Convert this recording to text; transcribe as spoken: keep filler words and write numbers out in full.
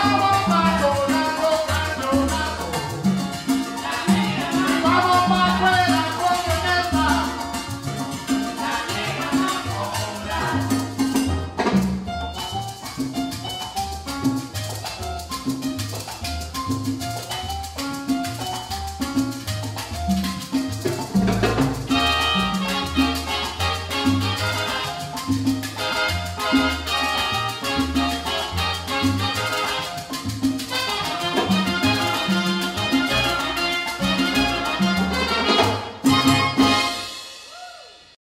Oh,